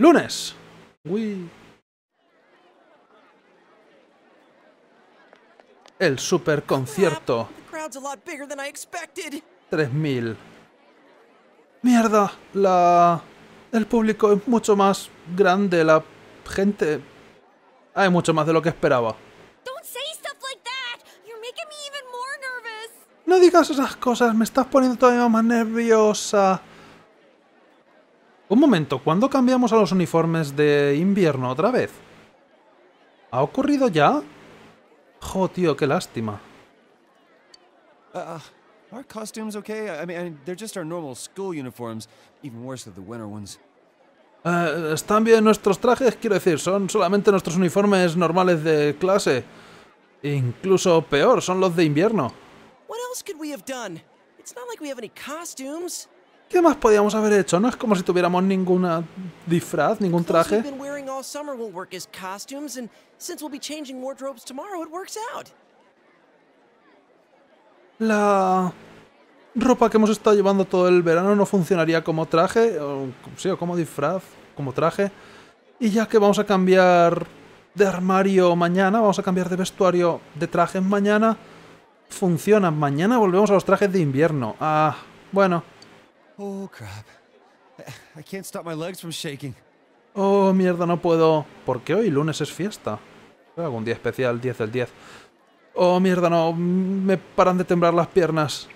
¡Lunes! Uy. El super concierto. 3000. ¡Mierda! El público es mucho más grande, la gente... Hay mucho más de lo que esperaba. No digas esas cosas, me estás poniendo todavía más nerviosa. Un momento, ¿cuándo cambiamos a los uniformes de invierno otra vez? ¿Ha ocurrido ya? Jo, tío, qué lástima. Our costumes okay? I mean, they're just our normal school uniforms, even worse than the winter ones. Están bien nuestros trajes, quiero decir, son solamente nuestros uniformes normales de clase. Incluso peor, son los de invierno. ¿Qué más podíamos haber hecho? No es como si tuviéramos ninguna disfraz, ningún traje. La ropa que hemos estado llevando todo el verano no funcionaría como traje, o como disfraz, como traje. Y ya que vamos a cambiar de armario mañana, vamos a cambiar de vestuario de trajes mañana... Funciona. Mañana volvemos a los trajes de invierno. Ah, bueno. Oh, mierda, no puedo. ¿Por qué hoy lunes es fiesta? Algún día especial, 10 del 10. Oh, mierda, no. Me paran de temblar las piernas.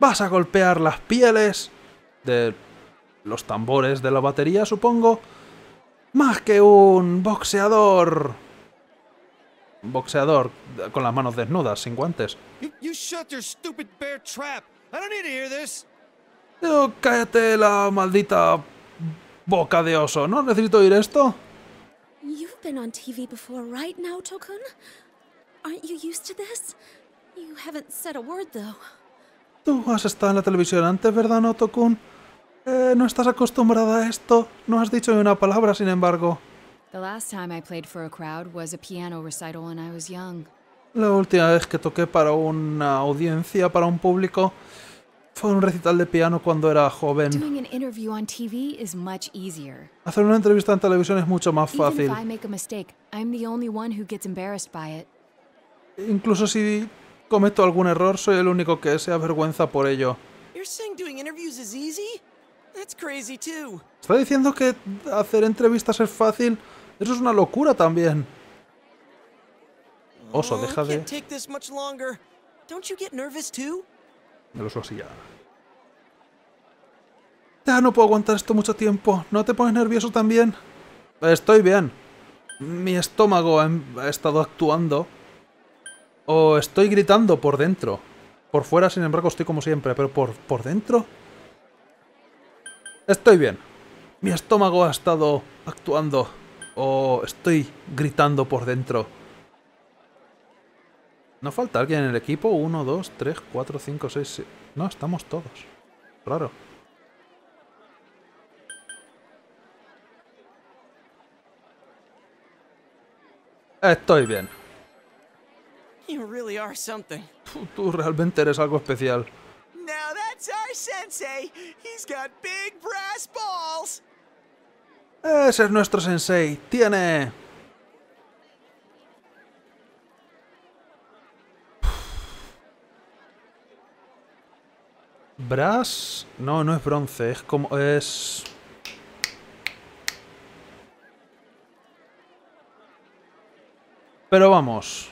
Vas a golpear las pieles de los tambores de la batería, supongo. Más que un boxeador. Un boxeador con las manos desnudas, sin guantes. Oh, cállate la maldita boca de oso. ¿No necesito oír esto? You've been on TV before, right, Naoto-kun? Aren't you used to this? You haven't said a word though. Tú has estado en la televisión antes, ¿verdad, Naoto-kun? No estás acostumbrada a esto. No has dicho ni una palabra, sin embargo. La última vez que toqué para una audiencia, para un público, fue un recital de piano cuando era joven. Hacer una entrevista en televisión es mucho más fácil. Incluso si cometo algún error, soy el único que se avergüenza por ello. ¿Está diciendo que hacer entrevistas es fácil? Eso es una locura también. Oso, deja de... El oso así ya... Ya no puedo aguantar esto mucho tiempo. ¿No te pones nervioso también? Estoy bien. Mi estómago ha estado actuando. O estoy gritando por dentro. Por fuera, sin embargo, estoy como siempre. Pero por dentro... Estoy bien. Mi estómago ha estado actuando. O estoy gritando por dentro. ¿No falta alguien en el equipo? 1, 2, 3, 4, 5, 6, 7... No, estamos todos. Claro. Estoy bien. Tú realmente eres algo especial. Ese es nuestro sensei. Tiene... Brass... No, no es bronce. Es como... Es... Pero vamos.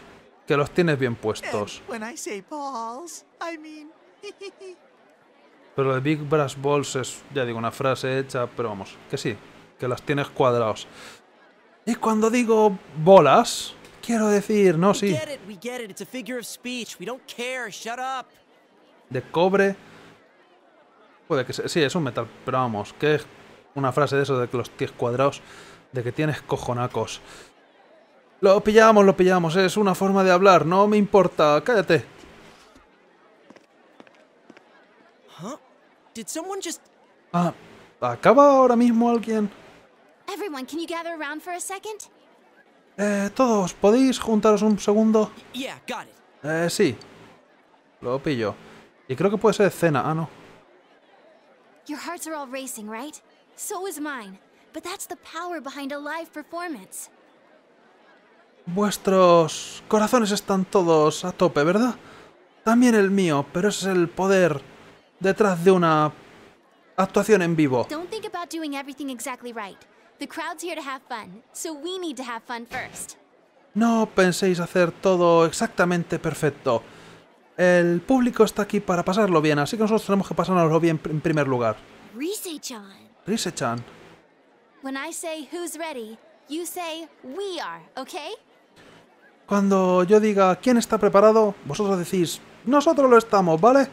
Que los tienes bien puestos. Pero lo de Big Brass Balls es, ya digo, una frase hecha, pero vamos, que sí, que las tienes cuadrados. Y cuando digo bolas, quiero decir, no, sí. De cobre. Puede que sea, sí, es un metal, pero vamos, que es una frase de eso de que los tienes cuadrados, de que tienes cojonacos. Lo pillamos, es una forma de hablar, no me importa, cállate. Ah, ¿acaba ahora mismo alguien? Todos, ¿podéis juntaros un segundo? Sí. Lo pillo. Y creo que puede ser escena. Ah, no. Your hearts are all racing, right? So is mine. But that's the power behind a live performance. Vuestros corazones están todos a tope, ¿verdad? También el mío, pero ese es el poder detrás de una actuación en vivo. Don't think about doing everything exactly right. The crowd's here to have fun, so we need to have fun first. No penséis hacer todo exactamente perfecto. El público está aquí para pasarlo bien, así que nosotros tenemos que pasárnoslo bien en primer lugar. Rise-chan. When I say who's ready, you say we are, okay? Cuando yo diga quién está preparado, vosotros decís nosotros lo estamos, ¿vale?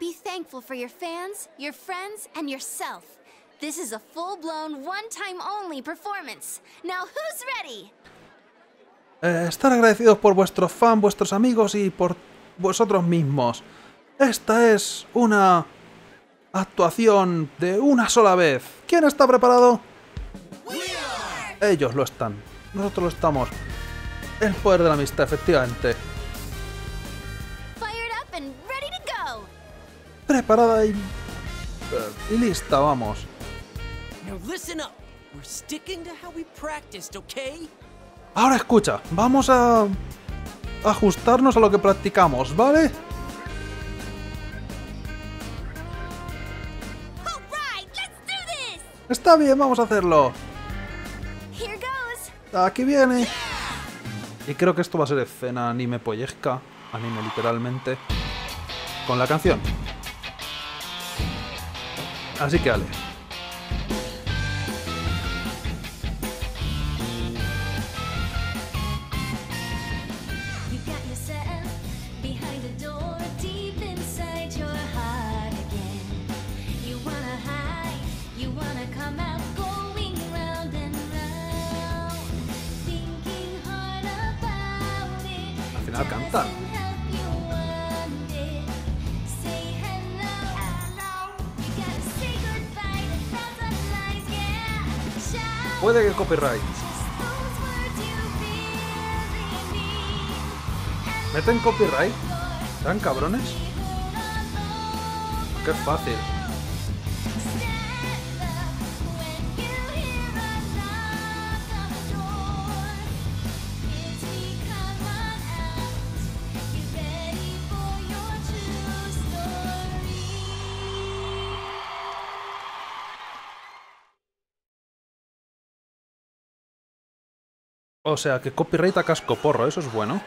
Be thankful for your fans, your friends and yourself. This is a full-blown, one-time-only performance. Now who's ready? Estar agradecidos por vuestros fans, vuestros amigos y por vosotros mismos. Esta es una actuación de una sola vez. ¿Quién está preparado? Ellos lo están. Nosotros lo estamos. El poder de la amistad, efectivamente. Preparada y lista, vamos. Ahora escucha, vamos a ajustarnos a lo que practicamos, ¿vale? Está bien, vamos a hacerlo. Aquí viene. Y creo que esto va a ser escena anime pollesca, anime literalmente, con la canción. Así que, ale. Cantar. Puede que copyright. ¿Meten copyright? ¿Tan cabrones? Qué fácil. O sea, que copyright a casco porro, eso es bueno.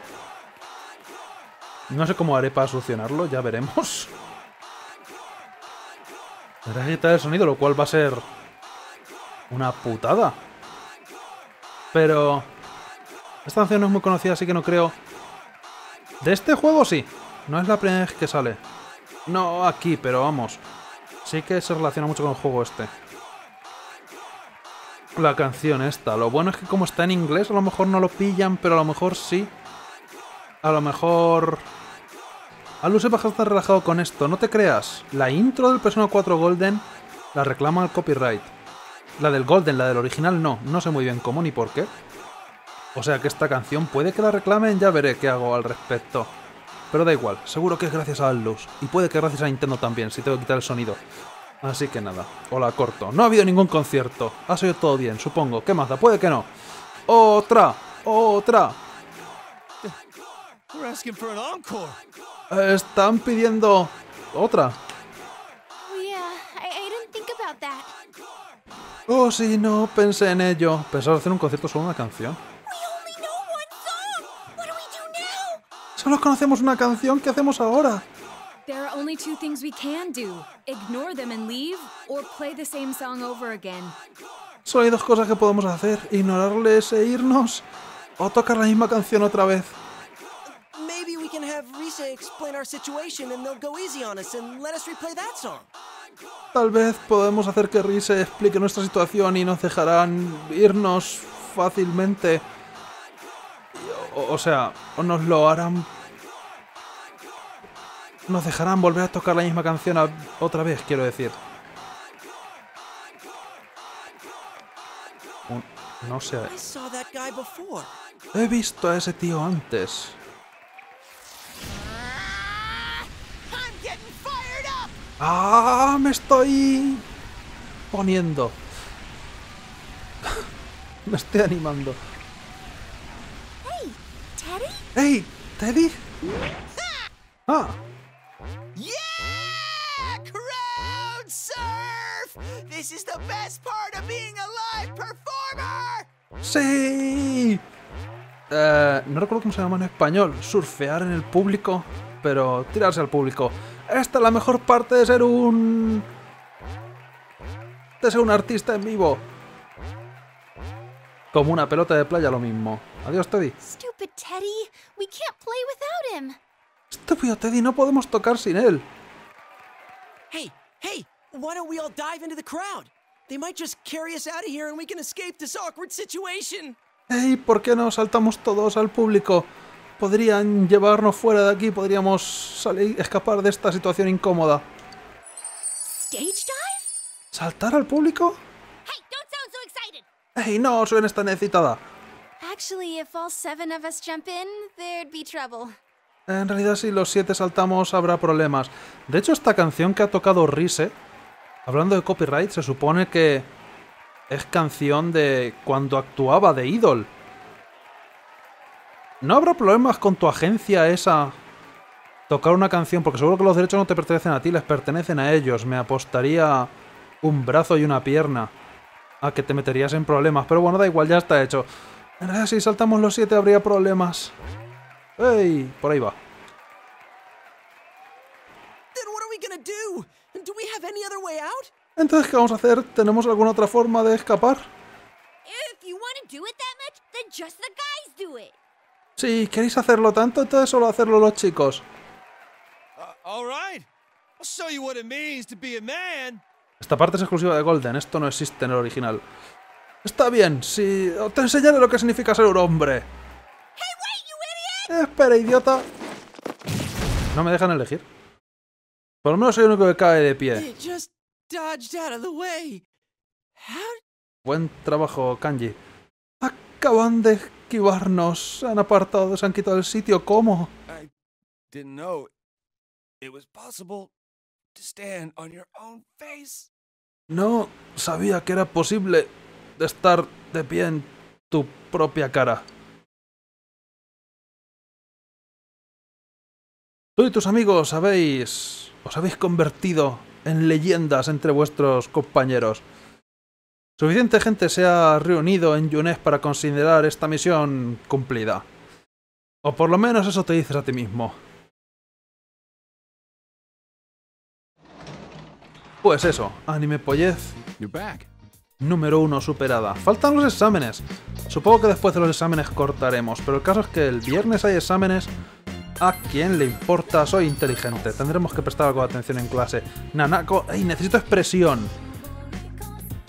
No sé cómo haré para solucionarlo, ya veremos. Tendrá que quitar el sonido, lo cual va a ser una putada. Pero esta canción no es muy conocida, así que no creo. De este juego sí. No es la primera vez que sale. No aquí, pero vamos. Sí que se relaciona mucho con el juego este. La canción esta. Lo bueno es que como está en inglés, a lo mejor no lo pillan, pero a lo mejor sí. A lo mejor... Atlus va a estar relajado con esto, no te creas. La intro del Persona 4 Golden la reclama el copyright. La del Golden, la del original no. No sé muy bien cómo ni por qué. O sea que esta canción puede que la reclamen, ya veré qué hago al respecto. Pero da igual, seguro que es gracias a Atlus. Y puede que gracias a Nintendo también, si tengo que quitar el sonido. Así que nada, o la corto. No ha habido ningún concierto. Ha salido todo bien, supongo. ¿Qué más da? Puede que no. ¡Otra! ¡Otra! Están pidiendo... otra. Oh, sí, no pensé en ello. Pensaba hacer un concierto solo una canción. Solo conocemos una canción. ¿Qué hacemos ahora? There are only two things we can do. Ignore them and leave, or play the same song over again. Solo hay dos cosas que podemos hacer, ignorarles e irnos, o tocar la misma canción otra vez. Maybe we can have Risa explain our situation and they'll go easy on us and let us replay that song. Tal vez podemos hacer que Risa explique nuestra situación y nos dejarán irnos fácilmente. O sea, o nos lo harán... Nos dejarán volver a tocar la misma canción otra vez, quiero decir. No sé. He visto a ese tío antes. ¡Ah! ¡Me estoy poniendo! Me estoy animando. ¡Hey! ¿Teddy? ¡Hey! ¿Teddy? ¡Ah! ¡Yeah! ¡Crowd surf! ¡This is the best part of being a live performer! ¡Sí! No recuerdo cómo se llama en español. Surfear en el público, pero tirarse al público. Esta es la mejor parte de ser un... de ser un artista en vivo. Como una pelota de playa, lo mismo. Adiós, Teddy. Estúpido Teddy, no podemos tocar sin él. Hey, hey, why don't we all dive into the crowd? They might just carry us out of here and we can escape this awkward situation. Hey, ¿por qué no saltamos todos al público? Podrían llevarnos fuera de aquí, podríamos salir, escapar de esta situación incómoda. ¿Saltar al público? ¡Hey, no suenes tan excitada! En realidad, si los 7 saltamos, habrá problemas. De hecho, esta canción que ha tocado Rise, hablando de copyright, se supone que es canción de cuando actuaba de Idol. ¿No habrá problemas con tu agencia esa tocar una canción? Porque seguro que los derechos no te pertenecen a ti, les pertenecen a ellos. Me apostaría un brazo y una pierna a que te meterías en problemas. Pero bueno, da igual, ya está hecho. En realidad, si saltamos los 7 habría problemas. ¡Ey! Por ahí va. Entonces, ¿qué vamos a hacer? ¿Tenemos alguna otra forma de escapar? Si queréis hacerlo tanto, entonces solo hacerlo los chicos. Esta parte es exclusiva de Golden, esto no existe en el original. Está bien, si te enseñaré lo que significa ser un hombre. Espera, idiota. No me dejan elegir. Por lo menos soy el único que cae de pie. Buen trabajo, Kanji. Acaban de esquivarnos, se han apartado, se han quitado el sitio. ¿Cómo? No sabía que era posible estar de pie en tu propia cara. Tú y tus amigos os habéis convertido en leyendas entre vuestros compañeros. Suficiente gente se ha reunido en Yunes para considerar esta misión cumplida. O por lo menos eso te dices a ti mismo. Pues eso, anime pollez número 1 superada. Faltan los exámenes. Supongo que después de los exámenes cortaremos, pero el caso es que el viernes hay exámenes. ¿A quién le importa? Soy inteligente. Tendremos que prestar algo de atención en clase. Nanako... ¡Ey! Necesito expresión.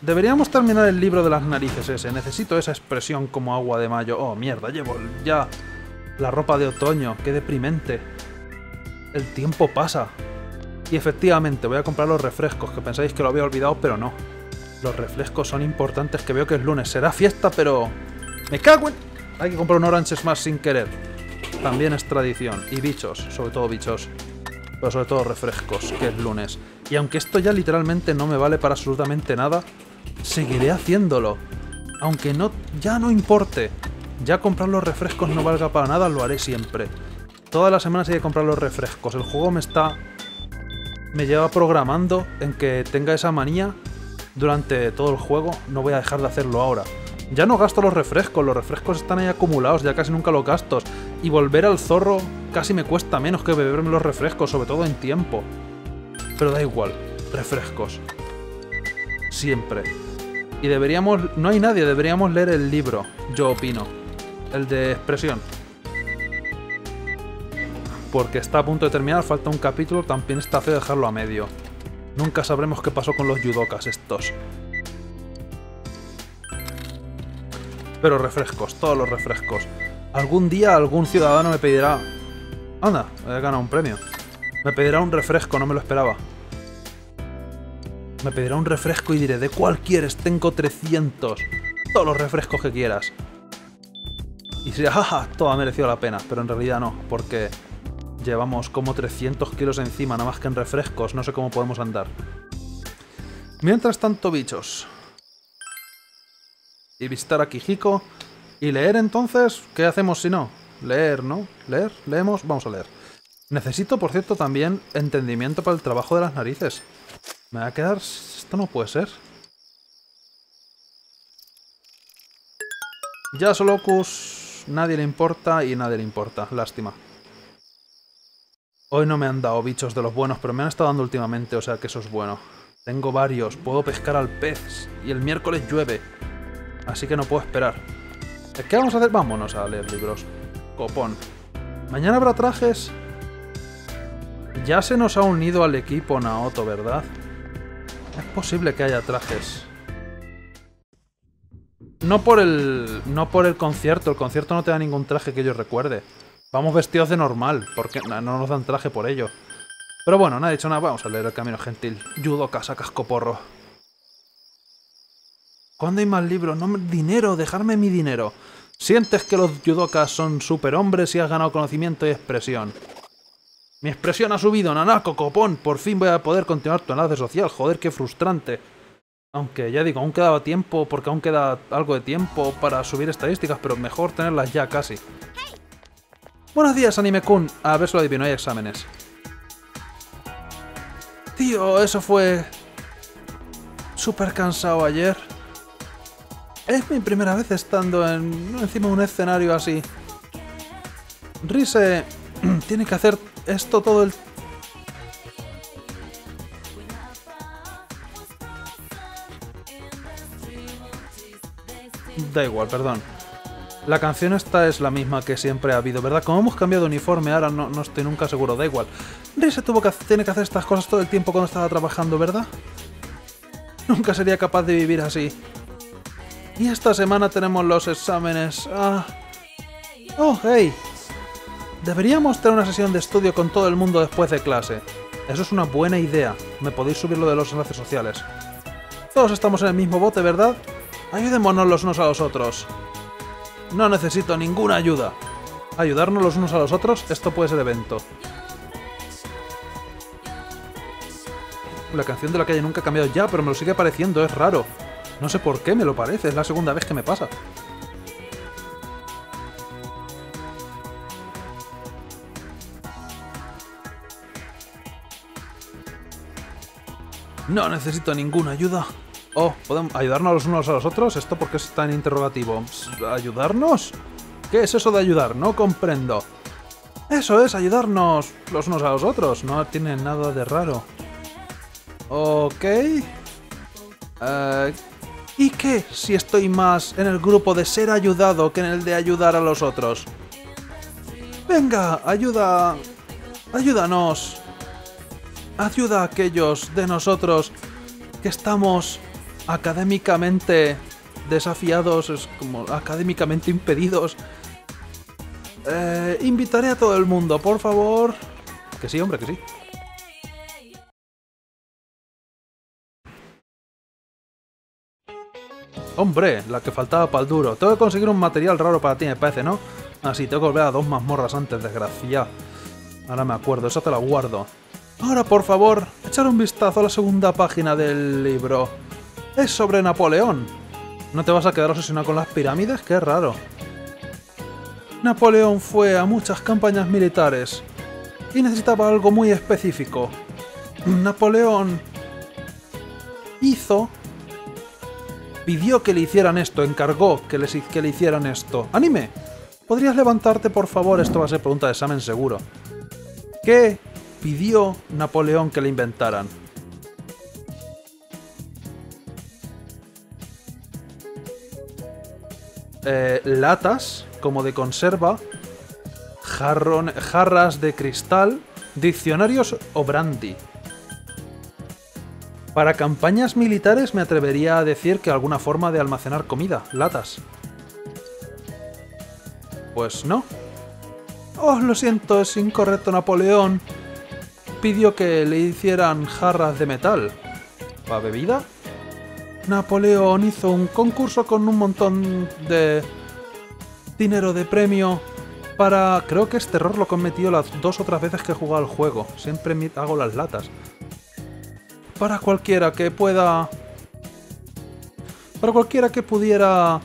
Deberíamos terminar el libro de las narices ese. Necesito esa expresión como agua de mayo. Oh, mierda, llevo ya la ropa de otoño. Qué deprimente. El tiempo pasa. Y efectivamente, voy a comprar los refrescos, que pensáis que lo había olvidado, pero no. Los refrescos son importantes, que veo que es lunes. Será fiesta, pero... ¡Me cago en...! Hay que comprar un Orange Smash sin querer. También es tradición. Y bichos, sobre todo bichos. Pero sobre todo refrescos, que es lunes. Y aunque esto ya literalmente no me vale para absolutamente nada... seguiré haciéndolo. Aunque no, ya no importe. Ya comprar los refrescos no valga para nada, lo haré siempre. Todas las semanas hay que comprar los refrescos. El juego me lleva programando en que tenga esa manía durante todo el juego. No voy a dejar de hacerlo ahora. Ya no gasto los refrescos están ahí acumulados, ya casi nunca los gasto. Y volver al zorro casi me cuesta menos que beberme los refrescos, sobre todo en tiempo. Pero da igual, refrescos. Siempre. Y deberíamos... no hay nadie, deberíamos leer el libro, yo opino. El de expresión. Porque está a punto de terminar, falta un capítulo, también está feo dejarlo a medio. Nunca sabremos qué pasó con los yudokas estos. Pero refrescos, todos los refrescos. Algún día algún ciudadano me pedirá... ¡Anda! He ganado un premio. Me pedirá un refresco, no me lo esperaba. Me pedirá un refresco y diré, ¿de cuál quieres? Tengo 300. Todos los refrescos que quieras. Y diré, ¡jaja! Todo ha merecido la pena, pero en realidad no, porque Llevamos como 300 kilos encima, nada más que en refrescos. No sé cómo podemos andar. Mientras tanto, bichos. Y visitar a Kijiko. Y leer, entonces, ¿qué hacemos si no? Leer, ¿no? Leer, leemos, vamos a leer. Necesito, por cierto, también entendimiento para el trabajo de las narices. Me va a quedar... Esto no puede ser. Ya solo Locus, nadie le importa y nadie le importa. Lástima. Hoy no me han dado bichos de los buenos, pero me han estado dando últimamente, o sea que eso es bueno. Tengo varios, puedo pescar al pez y el miércoles llueve. Así que no puedo esperar. ¿Qué vamos a hacer? Vámonos a leer libros. Copón. Mañana habrá trajes. Ya se nos ha unido al equipo Naoto, ¿verdad? Es posible que haya trajes. No por el concierto. El concierto no te da ningún traje que yo recuerde. Vamos vestidos de normal, porque no nos dan traje por ello. Pero bueno, nadie ha dicho nada. Vamos a leer El Camino Gentil. Yudoka, sacas coporro. ¿Cuándo hay más libros? No, dinero, dejarme mi dinero. ¿Sientes que los yudokas son superhombres y has ganado conocimiento y expresión? Mi expresión ha subido, Nanako, copón. Por fin voy a poder continuar tu enlace social. Joder, qué frustrante. Aunque ya digo, aún quedaba tiempo, porque aún queda algo de tiempo para subir estadísticas, pero mejor tenerlas ya casi. Buenos días, Anime-kun. A ver si lo adivino, hay exámenes. Tío, eso fue... súper cansado ayer. Es mi primera vez estando encima de un escenario así. Rise tiene que hacer esto todo el... Da igual, perdón. La canción esta es la misma que siempre ha habido, ¿verdad? Como hemos cambiado de uniforme, ahora no estoy nunca seguro, da igual. Rise tiene que hacer estas cosas todo el tiempo cuando estaba trabajando, ¿verdad? Nunca sería capaz de vivir así. Y esta semana tenemos los exámenes. Ah. ¡Oh, hey! Deberíamos tener una sesión de estudio con todo el mundo después de clase. Eso es una buena idea. Me podéis subir lo de los enlaces sociales. Todos estamos en el mismo bote, ¿verdad? Ayudémonos los unos a los otros. No necesito ninguna ayuda. Ayudarnos los unos a los otros, esto puede ser evento. La canción de la calle nunca ha cambiado ya, pero me lo sigue pareciendo, es raro. No sé por qué me lo parece, es la segunda vez que me pasa. No necesito ninguna ayuda. Oh, ¿podemos ayudarnos los unos a los otros? ¿Esto por qué es tan interrogativo? ¿Ayudarnos? ¿Qué es eso de ayudar? No comprendo. Eso es, ayudarnos los unos a los otros. No tiene nada de raro. Ok. ¿Y qué si estoy más en el grupo de ser ayudado que en el de ayudar a los otros? Venga, ayuda... ayúdanos. Ayuda a aquellos de nosotros que estamos... académicamente desafiados, es como académicamente impedidos. Invitaré a todo el mundo, por favor. Que sí, hombre, que sí. Hombre, la que faltaba para el duro. Tengo que conseguir un material raro para ti, me parece, ¿no? Así, tengo que volver a dos mazmorras antes, desgraciado. Ahora me acuerdo, eso te la guardo. Ahora, por favor, echar un vistazo a la segunda página del libro. Es sobre Napoleón. ¿No te vas a quedar obsesionado con las pirámides? ¡Qué raro! Napoleón fue a muchas campañas militares y necesitaba algo muy específico. Napoleón pidió que le hicieran esto, encargó que le hicieran esto. ¡Anime! ¿Podrías levantarte, por favor? Esto va a ser pregunta de examen seguro. ¿Qué pidió Napoleón que le inventaran? Latas, como de conserva, jarras de cristal, diccionarios o brandy. Para campañas militares me atrevería a decir que alguna forma de almacenar comida, latas. Pues no. Oh, lo siento, es incorrecto. Napoleón pidió que le hicieran jarras de metal. ¿Para bebida? Napoleón hizo un concurso con un montón de dinero de premio para... Creo que este error lo he cometido las dos o tres veces que he jugado al juego. Siempre hago las latas. Para cualquiera que pueda... Para cualquiera que pudiera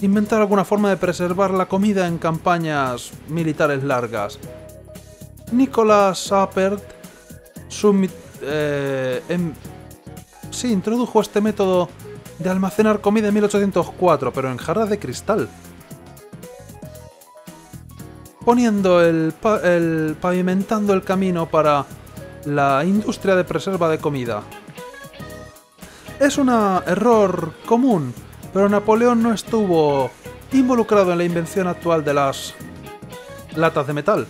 inventar alguna forma de preservar la comida en campañas militares largas. Nicolás Appert introdujo este método de almacenar comida en 1804, pero en jarras de cristal. Poniendo pavimentando el camino para la industria de preserva de comida. Es un error común, pero Napoleón no estuvo involucrado en la invención actual de las latas de metal.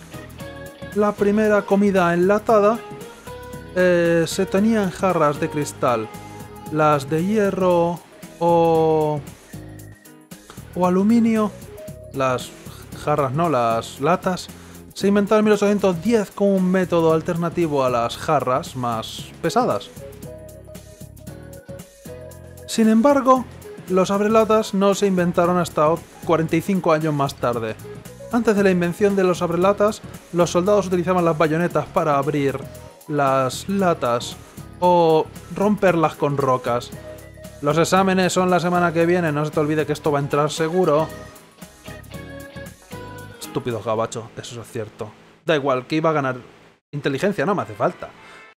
La primera comida enlatada se tenía en jarras de cristal. Las de hierro o aluminio, las jarras no, las latas, se inventaron en 1810 como un método alternativo a las jarras más pesadas. Sin embargo, los abrelatas no se inventaron hasta 45 años más tarde. Antes de la invención de los abrelatas, los soldados utilizaban las bayonetas para abrir las latas o romperlas con rocas. Los exámenes son la semana que viene, no se te olvide que esto va a entrar seguro. Estúpido gabacho, eso es cierto. Da igual, que iba a ganar inteligencia, no me hace falta.